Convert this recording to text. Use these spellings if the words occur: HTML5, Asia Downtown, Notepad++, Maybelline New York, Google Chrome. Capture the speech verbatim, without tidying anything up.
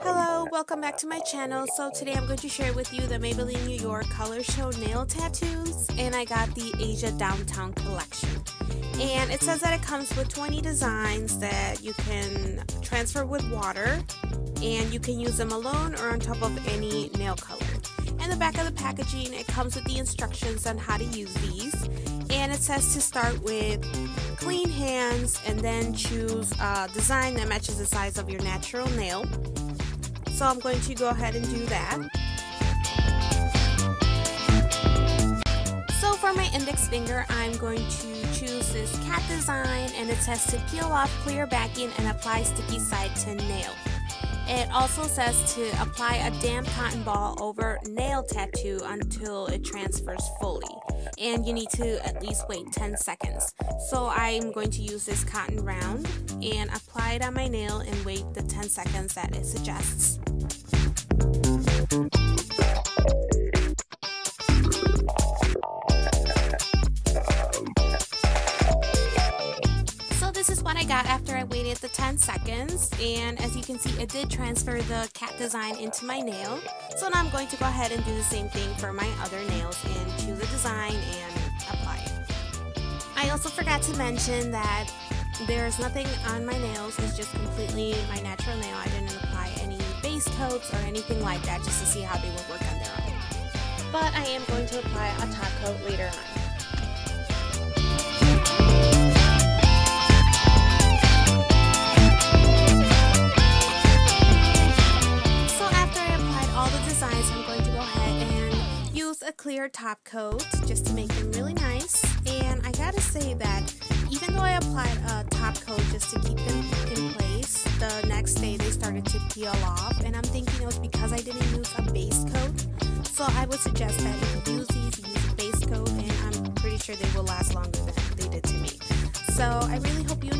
Hello, welcome back to my channel. So today I'm going to share with you the Maybelline New York ColorShow nail tattoos, and I got the Asia Downtown collection. And it says that it comes with twenty designs that you can transfer with water, and you can use them alone or on top of any nail color. In the back of the packaging, it comes with the instructions on how to use these, and it says to start with clean hands and then choose a design that matches the size of your natural nail. So I'm going to go ahead and do that. So for my index finger, I'm going to choose this cat design, and it says to peel off clear backing and apply sticky side to nail. It also says to apply a damp cotton ball over nail tattoo until it transfers fully, and you need to at least wait ten seconds. So I'm going to use this cotton round and apply it on my nail and wait the ten seconds that it suggests. After I waited the ten seconds, and as you can see, it did transfer the cat design into my nail. So now I'm going to go ahead and do the same thing for my other nails and choose a design and apply it. I also forgot to mention that there's nothing on my nails, it's just completely my natural nail. I didn't apply any base coats or anything like that, just to see how they would work on their own. But I am going to apply a top coat later on. A clear top coat just to make them really nice, and I gotta say that even though I applied a top coat just to keep them in place, the next day they started to peel off, and I'm thinking it was because I didn't use a base coat. So I would suggest that if you use these, use a base coat, and I'm pretty sure they will last longer than they did to me. So I really hope you